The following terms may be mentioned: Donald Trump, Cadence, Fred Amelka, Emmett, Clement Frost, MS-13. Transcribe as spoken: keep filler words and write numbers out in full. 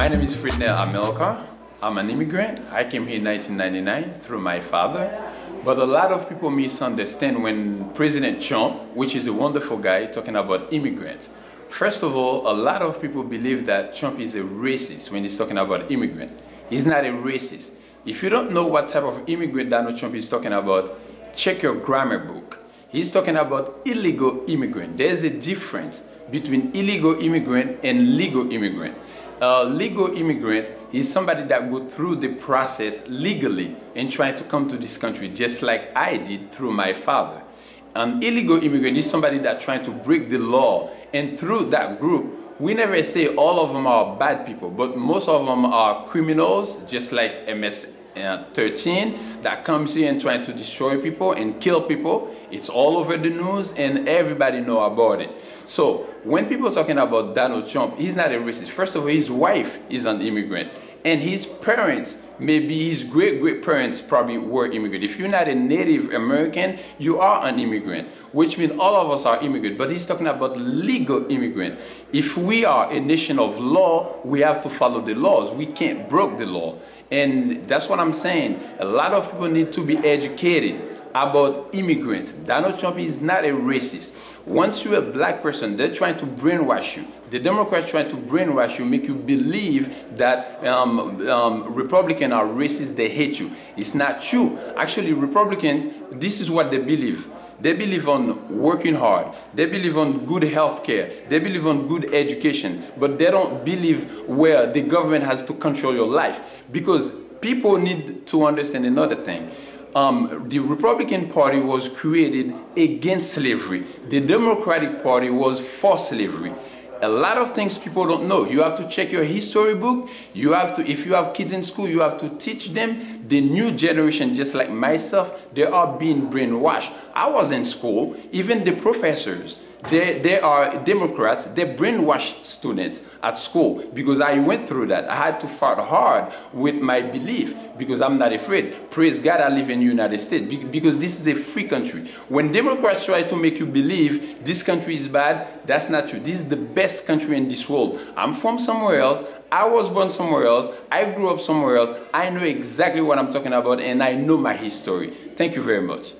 My name is Fred Amelka. I'm an immigrant. I came here in nineteen ninety-nine through my father. But a lot of people misunderstand when President Trump, which is a wonderful guy, talking about immigrants. First of all, a lot of people believe that Trump is a racist when he's talking about immigrant. He's not a racist. If you don't know what type of immigrant Donald Trump is talking about, check your grammar book. He's talking about illegal immigrant. There's a difference between illegal immigrant and legal immigrant. A legal immigrant is somebody that go through the process legally and try to come to this country, just like I did through my father. An illegal immigrant is somebody that trying to break the law, and through that group, we never say all of them are bad people, but most of them are criminals, just like M S thirteen that comes here and trying to destroy people and kill people. It's all over the news and everybody know about it. So when people are talking about Donald Trump, he's not a racist. First of all, his wife is an immigrant and his parents, maybe his great-great-parents probably were immigrant. If you're not a Native American, you are an immigrant, which means all of us are immigrant, but he's talking about legal immigrant. If we are a nation of law, we have to follow the laws. We can't break the law. And that's what I'm saying. A lot of people need to be educated about immigrants. Donald Trump is not a racist. Once you're a black person, they're trying to brainwash you. The Democrats trying to brainwash you, make you believe that um, um, Republicans are racist, they hate you. It's not true. Actually, Republicans, this is what they believe. They believe on working hard. They believe on good health care. They believe on good education. But they don't believe where the government has to control your life. Because people need to understand another thing. Um, the Republican Party was created against slavery. The Democratic Party was for slavery. A lot of things people don't know. You have to check your history book. You have to, if you have kids in school, you have to teach them. The new generation, just like myself, they are being brainwashed. I was in school, even the professors, they, they are Democrats, they brainwash students at school because I went through that. I had to fight hard with my belief because I'm not afraid. Praise God, I live in the United States because this is a free country. When Democrats try to make you believe this country is bad, that's not true. This is the best country in this world. I'm from somewhere else. I was born somewhere else. I grew up somewhere else. I know exactly what I'm talking about and I know my history. Thank you very much.